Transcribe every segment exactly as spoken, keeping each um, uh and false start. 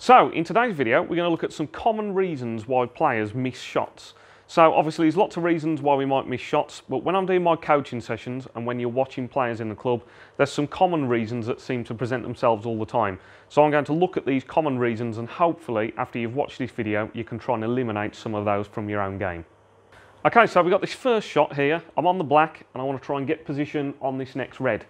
So in today's video we're going to look at some common reasons why players miss shots. So obviously there's lots of reasons why we might miss shots, but when I'm doing my coaching sessions and when you're watching players in the club, there's some common reasons that seem to present themselves all the time. So I'm going to look at these common reasons, and hopefully after you've watched this video you can try and eliminate some of those from your own game. Okay, so we've got this first shot here. I'm on the black and I want to try and get position on this next red.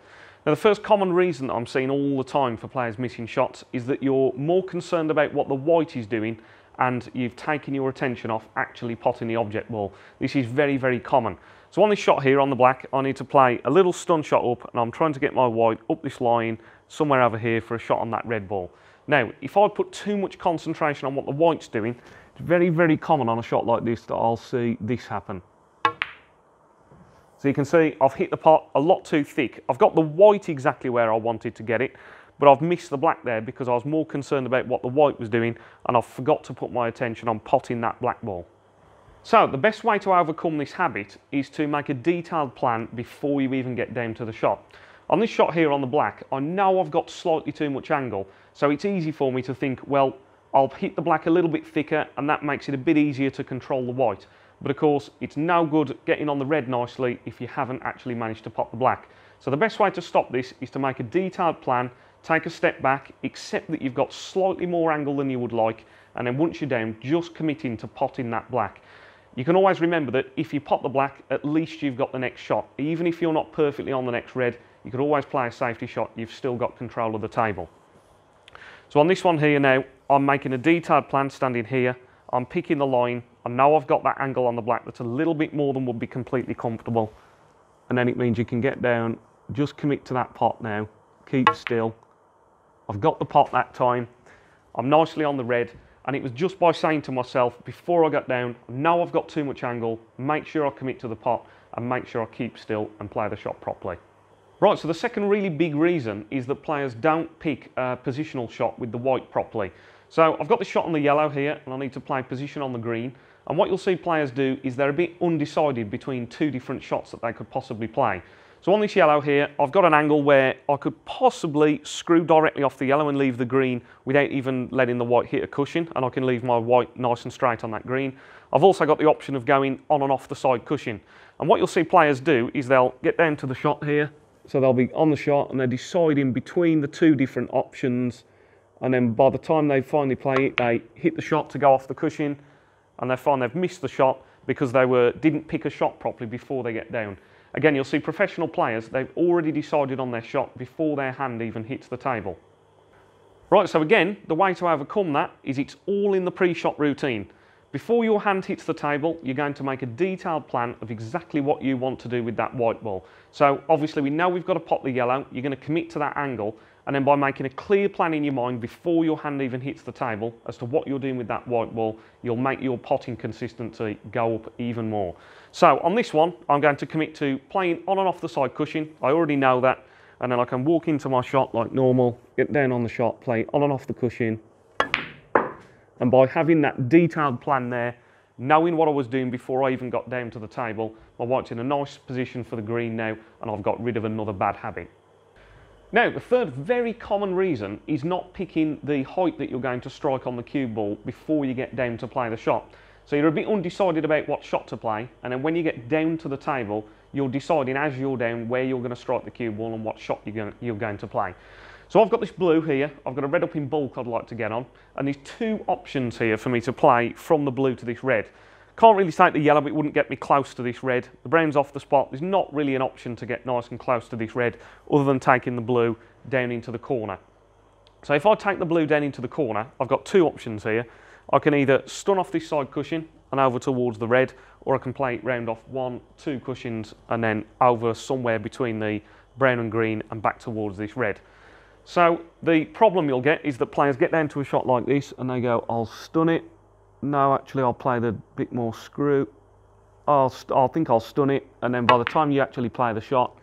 Now, the first common reason that I'm seeing all the time for players missing shots is that you're more concerned about what the white is doing and you've taken your attention off actually potting the object ball. This is very, very common. So on this shot here on the black, I need to play a little stun shot up and I'm trying to get my white up this line somewhere over here for a shot on that red ball. Now, if I put too much concentration on what the white's doing, it's very, very common on a shot like this that I'll see this happen. So you can see I've hit the pot a lot too thick. I've got the white exactly where I wanted to get it, but I've missed the black there because I was more concerned about what the white was doing and I forgot to put my attention on potting that black ball. So the best way to overcome this habit is to make a detailed plan before you even get down to the shot. On this shot here on the black, I know I've got slightly too much angle, so it's easy for me to think, well, I'll hit the black a little bit thicker and that makes it a bit easier to control the white. But of course, it's no good getting on the red nicely if you haven't actually managed to pot the black. So the best way to stop this is to make a detailed plan, take a step back, accept that you've got slightly more angle than you would like, and then once you're down, just committing to potting that black. You can always remember that if you pot the black, at least you've got the next shot. Even if you're not perfectly on the next red, you could always play a safety shot, you've still got control of the table. So on this one here now, I'm making a detailed plan standing here, I'm picking the line, I know I've got that angle on the black that's a little bit more than would be completely comfortable, and then it means you can get down, just commit to that pot now, keep still, I've got the pot that time, I'm nicely on the red, and it was just by saying to myself before I got down, I know I've got too much angle, make sure I commit to the pot and make sure I keep still and play the shot properly. Right, so the second really big reason is that players don't pick a positional shot with the white properly. So I've got the shot on the yellow here and I need to play position on the green, and what you'll see players do is they're a bit undecided between two different shots that they could possibly play. So on this yellow here, I've got an angle where I could possibly screw directly off the yellow and leave the green without even letting the white hit a cushion, and I can leave my white nice and straight on that green. I've also got the option of going on and off the side cushion, and what you'll see players do is they'll get down to the shot here. So they'll be on the shot and they're deciding between the two different options, and then by the time they finally play it, they hit the shot to go off the cushion and they find they've missed the shot because they were, didn't pick a shot properly before they get down. Again, you'll see professional players, they've already decided on their shot before their hand even hits the table. Right, so again, the way to overcome that is it's all in the pre-shot routine. Before your hand hits the table, you're going to make a detailed plan of exactly what you want to do with that white ball. So obviously we know we've got to pot the yellow, you're going to commit to that angle, and then by making a clear plan in your mind before your hand even hits the table as to what you're doing with that white ball, you'll make your potting consistency go up even more. So on this one, I'm going to commit to playing on and off the side cushion, I already know that, and then I can walk into my shot like normal, get down on the shot, play on and off the cushion. And by having that detailed plan there, knowing what I was doing before I even got down to the table, my white's in a nice position for the green now, and I've got rid of another bad habit. Now, the third very common reason is not picking the height that you're going to strike on the cue ball before you get down to play the shot. So you're a bit undecided about what shot to play, and then when you get down to the table, you're deciding as you're down where you're going to strike the cue ball and what shot you're going to, you're going to play. So I've got this blue here, I've got a red up in bulk I'd like to get on, and there's two options here for me to play from the blue to this red. Can't really take the yellow, but it wouldn't get me close to this red. The brown's off the spot, there's not really an option to get nice and close to this red other than taking the blue down into the corner. So if I take the blue down into the corner, I've got two options here. I can either stun off this side cushion and over towards the red, or I can play it round off one, two cushions and then over somewhere between the brown and green and back towards this red. So the problem you'll get is that players get down to a shot like this and they go, I'll stun it. No, actually I'll play the bit more screw. I'll, I'll think I'll stun it. And then by the time you actually play the shot,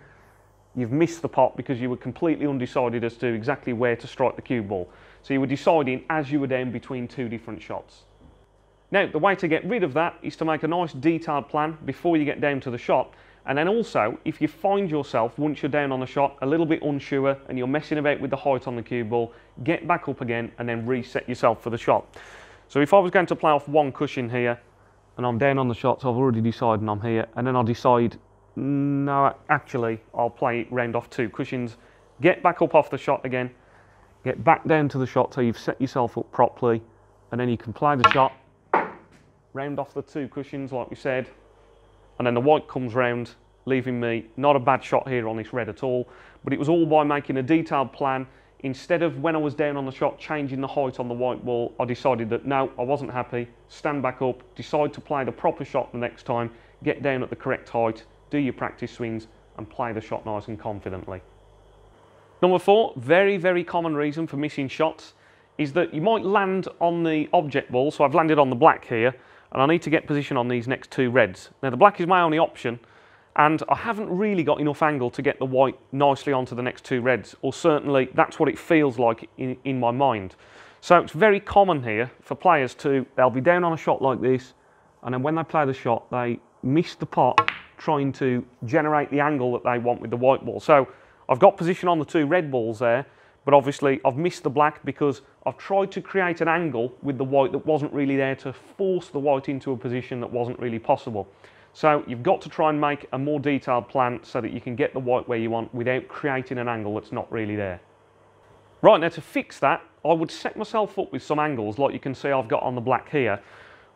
you've missed the pot because you were completely undecided as to exactly where to strike the cue ball. So you were deciding as you were down between two different shots. Now, the way to get rid of that is to make a nice detailed plan before you get down to the shot, And then also, if you find yourself, once you're down on a shot, a little bit unsure and you're messing about with the height on the cue ball, get back up again and then reset yourself for the shot. So if I was going to play off one cushion here and I'm down on the shot, so I've already decided I'm here, and then I decide, no, actually, I'll play it round off two cushions, get back up off the shot again, get back down to the shot so you've set yourself up properly, and then you can play the shot, round off the two cushions like we said, and then the white comes round, leaving me not a bad shot here on this red at all. But it was all by making a detailed plan. Instead of, when I was down on the shot, changing the height on the white ball, I decided that no, I wasn't happy, stand back up, decide to play the proper shot the next time, get down at the correct height, do your practice swings and play the shot nice and confidently. Number four, very, very common reason for missing shots is that you might land on the object ball. So I've landed on the black here, and I need to get position on these next two reds. Now the black is my only option, and I haven't really got enough angle to get the white nicely onto the next two reds, or certainly that's what it feels like in, in my mind. So it's very common here for players to, they'll be down on a shot like this, and then when they play the shot, they miss the pot trying to generate the angle that they want with the white ball. So I've got position on the two red balls there, but obviously I've missed the black because I've tried to create an angle with the white that wasn't really there, to force the white into a position that wasn't really possible. So you've got to try and make a more detailed plan so that you can get the white where you want without creating an angle that's not really there. Right, now to fix that, I would set myself up with some angles like you can see I've got on the black here,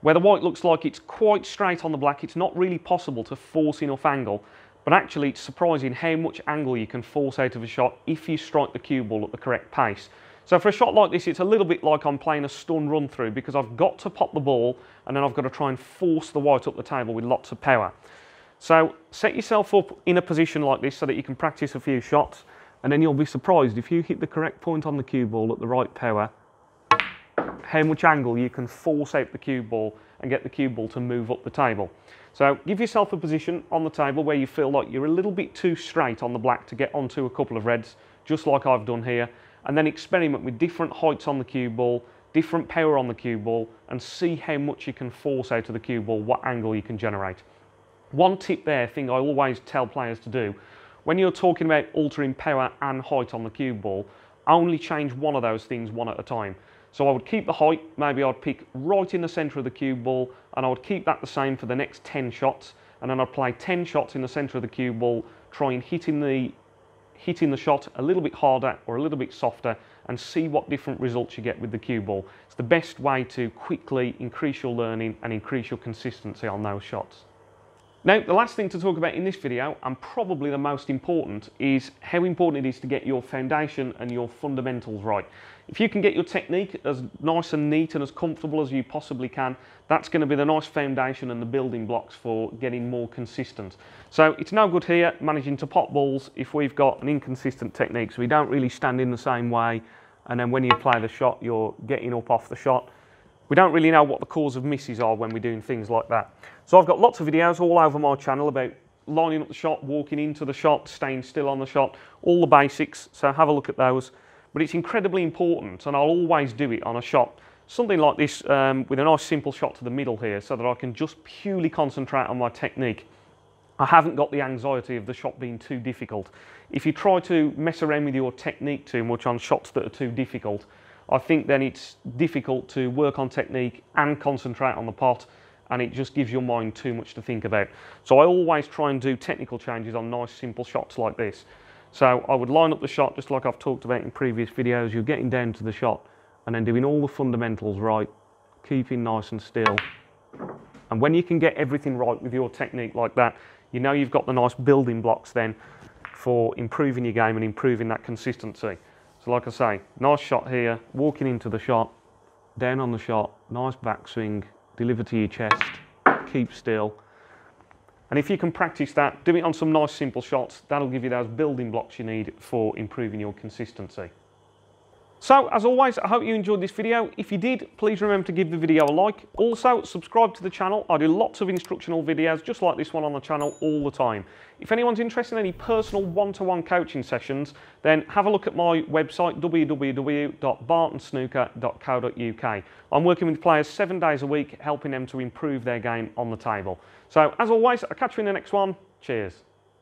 where the white looks like it's quite straight on the black. It's not really possible to force enough angle. But actually, it's surprising how much angle you can force out of a shot if you strike the cue ball at the correct pace. So for a shot like this, it's a little bit like I'm playing a stun run through, because I've got to pop the ball and then I've got to try and force the white up the table with lots of power. So set yourself up in a position like this so that you can practice a few shots, and then you'll be surprised if you hit the correct point on the cue ball at the right power, how much angle you can force out the cue ball and get the cue ball to move up the table. So give yourself a position on the table where you feel like you're a little bit too straight on the black to get onto a couple of reds, just like I've done here, and then experiment with different heights on the cue ball, different power on the cue ball, and see how much you can force out of the cue ball, what angle you can generate. One tip there, thing I always tell players to do, when you're talking about altering power and height on the cue ball, only change one of those things one at a time. So I would keep the height, maybe I'd pick right in the centre of the cue ball, and I would keep that the same for the next ten shots, and then I'd play ten shots in the centre of the cue ball, trying hitting the, hitting the shot a little bit harder or a little bit softer, and see what different results you get with the cue ball. It's the best way to quickly increase your learning and increase your consistency on those shots. Now, the last thing to talk about in this video, and probably the most important, is how important it is to get your foundation and your fundamentals right. If you can get your technique as nice and neat and as comfortable as you possibly can, that's going to be the nice foundation and the building blocks for getting more consistent. So it's no good here managing to pop balls if we've got an inconsistent technique, so we don't really stand in the same way, and then when you play the shot, you're getting up off the shot. We don't really know what the cause of misses are when we're doing things like that. So I've got lots of videos all over my channel about lining up the shot, walking into the shot, staying still on the shot, all the basics, so have a look at those. But it's incredibly important, and I'll always do it on a shot, something like this um, with a nice simple shot to the middle here, so that I can just purely concentrate on my technique. I haven't got the anxiety of the shot being too difficult. If you try to mess around with your technique too much on shots that are too difficult, I think then it's difficult to work on technique and concentrate on the pot, and it just gives your mind too much to think about. So I always try and do technical changes on nice simple shots like this. So I would line up the shot just like I've talked about in previous videos. You're getting down to the shot and then doing all the fundamentals right, keeping nice and still. And when you can get everything right with your technique like that, you know you've got the nice building blocks then for improving your game and improving that consistency. So like I say, nice shot here, walking into the shot, down on the shot, nice backswing, deliver to your chest, keep still. And if you can practice that, do it on some nice simple shots, that'll give you those building blocks you need for improving your consistency. So as always, I hope you enjoyed this video. If you did, please remember to give the video a like. Also, subscribe to the channel. I do lots of instructional videos just like this one on the channel all the time. If anyone's interested in any personal one-to-one coaching sessions, then have a look at my website, w w w dot barton snooker dot co dot u k. I'm working with players seven days a week, helping them to improve their game on the table. So as always, I'll catch you in the next one. Cheers.